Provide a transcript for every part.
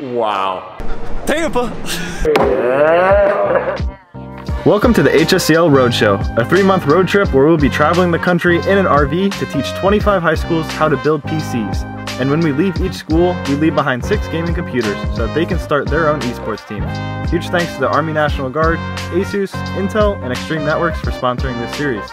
Wow. Tampa! Welcome to the HSEL Roadshow, a 3-month road trip where we'll be traveling the country in an RV to teach 25 high schools how to build PCs. And when we leave each school, we leave behind 6 gaming computers so that they can start their own esports team. Huge thanks to the Army National Guard, ASUS, Intel, and Extreme Networks for sponsoring this series.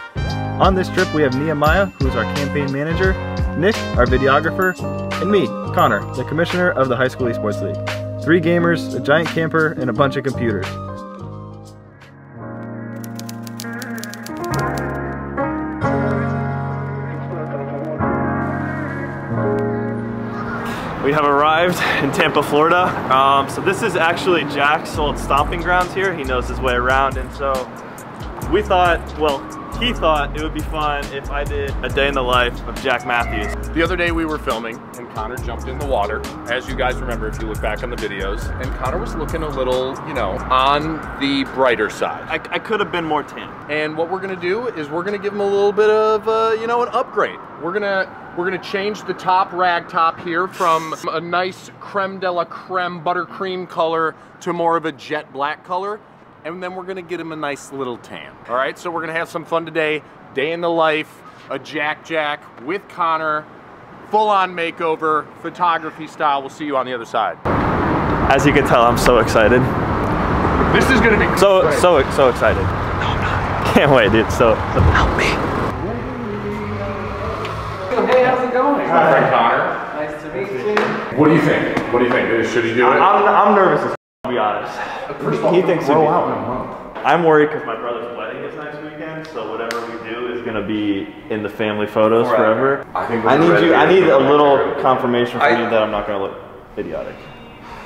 On this trip, we have Nehemiah, who is our campaign manager, Nick, our videographer, and me, Connor, the commissioner of the High School Esports League. 3 gamers, a giant camper, and a bunch of computers. We have arrived in Tampa, Florida. So this is actually Jack's old stomping grounds here. He knows his way around, and so we thought, well, he thought it would be fun if I did a day in the life of Jack Matthews. The other day we were filming and Connor jumped in the water. As you guys remember, if you look back on the videos, and Connor was looking a little, you know, on the brighter side. I could have been more tan. And what we're gonna do is we're gonna give him a little bit of, you know, an upgrade. We're gonna change the top rag top here from a nice creme de la creme buttercream color to more of a jet black color. And then we're gonna get him a nice little tan. All right, so we're gonna have some fun today. Day in the life, a Jack with Connor, full on makeover, photography style. We'll see you on the other side. As you can tell, I'm so excited. This is gonna be so excited. No, I'm not. Can't wait, dude, so help me. Hey, how's it going? My friend Connor. Nice to meet you. What do you think? What do you think? Should he do it? I'm nervous as I'll be honest. First of all, he thinks it'll be fun. I'm worried because my brother's wedding is next weekend, so whatever we do is going to be in the family photos forever. I need a little confirmation from you that I'm not going to look idiotic.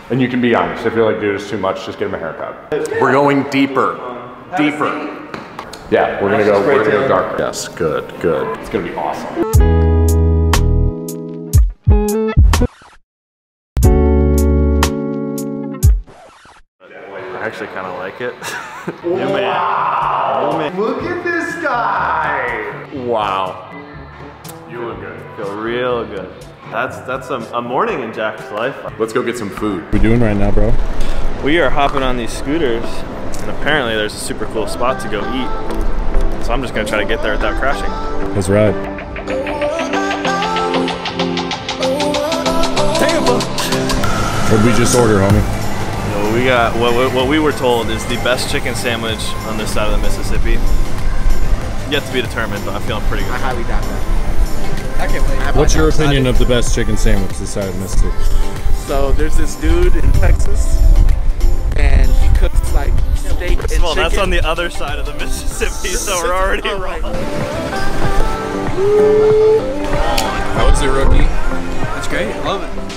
And you can be honest. If you're like, dude, it's too much, just get him a haircut. We're going deeper. Deeper. Yeah, we're going to go. We're going to go darker. Yes, good, good. It's going to be awesome. Kind of like it. Yeah, wow! Man. Look at this guy! Wow. You look good. Feel real good. That's a morning in Jack's life. Let's go get some food. What are we doing right now, bro? We are hopping on these scooters, and apparently there's a super cool spot to go eat. So I'm just gonna try to get there without crashing. Let's ride. Tampa! What did we just order, homie? We got what we were told is the best chicken sandwich on this side of the Mississippi. Yet to be determined, but I'm feeling pretty good. I highly doubt that. I can't wait. What's your opinion of the best chicken sandwich this side of the Mississippi? So there's this dude in Texas, and he cooks like steak and chicken. Well, that's on the other side of the Mississippi, so we're already right. How was it, rookie? That's great. I love it.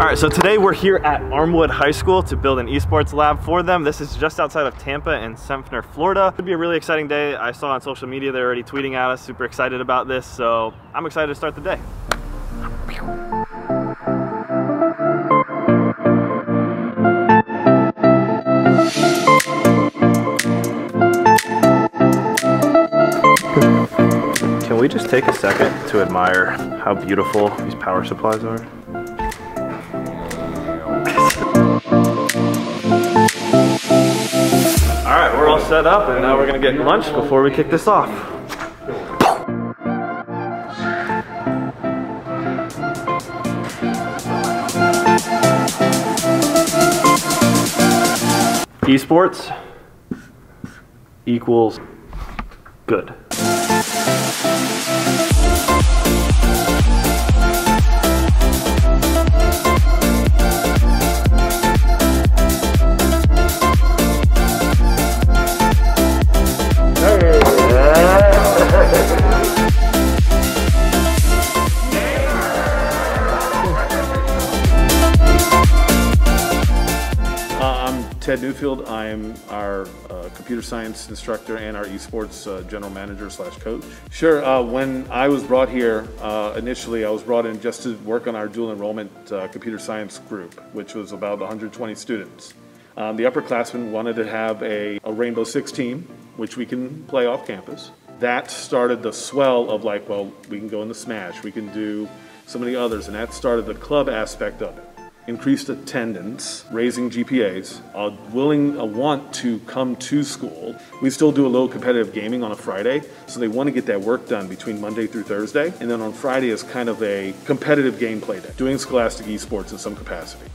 All right, so today we're here at Armwood High School to build an esports lab for them. This is just outside of Tampa in Sempner, Florida. It'll be a really exciting day. I saw on social media they're already tweeting at us, super excited about this, so I'm excited to start the day. Can we just take a second to admire how beautiful these power supplies are? Set up, and now we're gonna get lunch before we kick this off. Esports equals good. Ted Newfield. I'm our computer science instructor and our esports general manager / coach. Sure, when I was brought here, initially I was brought in just to work on our dual enrollment computer science group, which was about 120 students. The upperclassmen wanted to have a Rainbow Six team, which we can play off campus. That started the swell of like, well, we can go into Smash, we can do so many others, and that started the club aspect of it. Increased attendance, raising GPAs, a want to come to school. We still do a little competitive gaming on a Friday, so they want to get that work done between Monday through Thursday, and then on Friday is kind of a competitive gameplay day, doing scholastic esports in some capacity.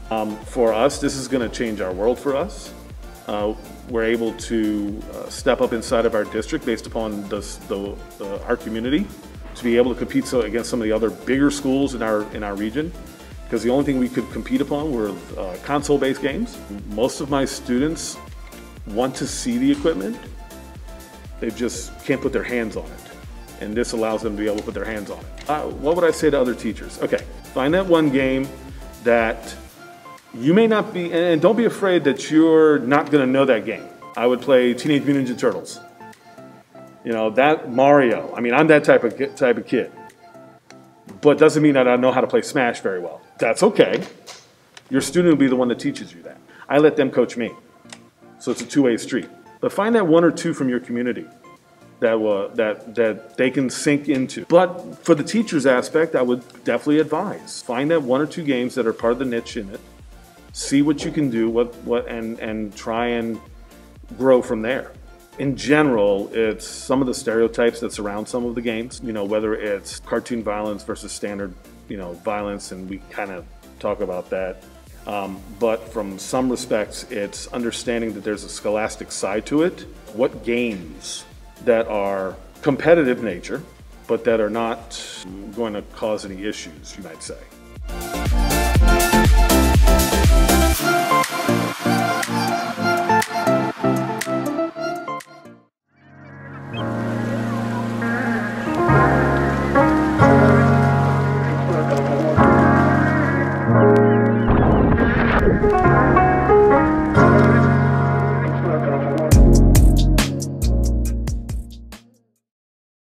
For us, this is going to change our world for us. We're able to step up inside of our district based upon our community to be able to compete against some of the other bigger schools in our region. Because the only thing we could compete upon were console-based games. Most of my students want to see the equipment, they just can't put their hands on it. And this allows them to be able to put their hands on it. What would I say to other teachers? Okay, find that one game that you may not be, and don't be afraid that you're not gonna know that game. I would play Teenage Mutant Ninja Turtles. You know, that Mario, I mean, I'm that type of kid. But it doesn't mean that I know how to play Smash very well. That's okay. Your student will be the one that teaches you that. I let them coach me. So it's a two-way street. But find that one or two from your community that they can sink into. But for the teacher's aspect, I would definitely advise. Find that one or two games that are part of the niche in it. See what you can do, and try and grow from there. In general, it's some of the stereotypes that surround some of the games, you know, whether it's cartoon violence versus standard, you know, violence, and we kind of talk about that. But from some respects, it's understanding that there's a scholastic side to it. What games that are competitive nature, but that are not going to cause any issues, you might say.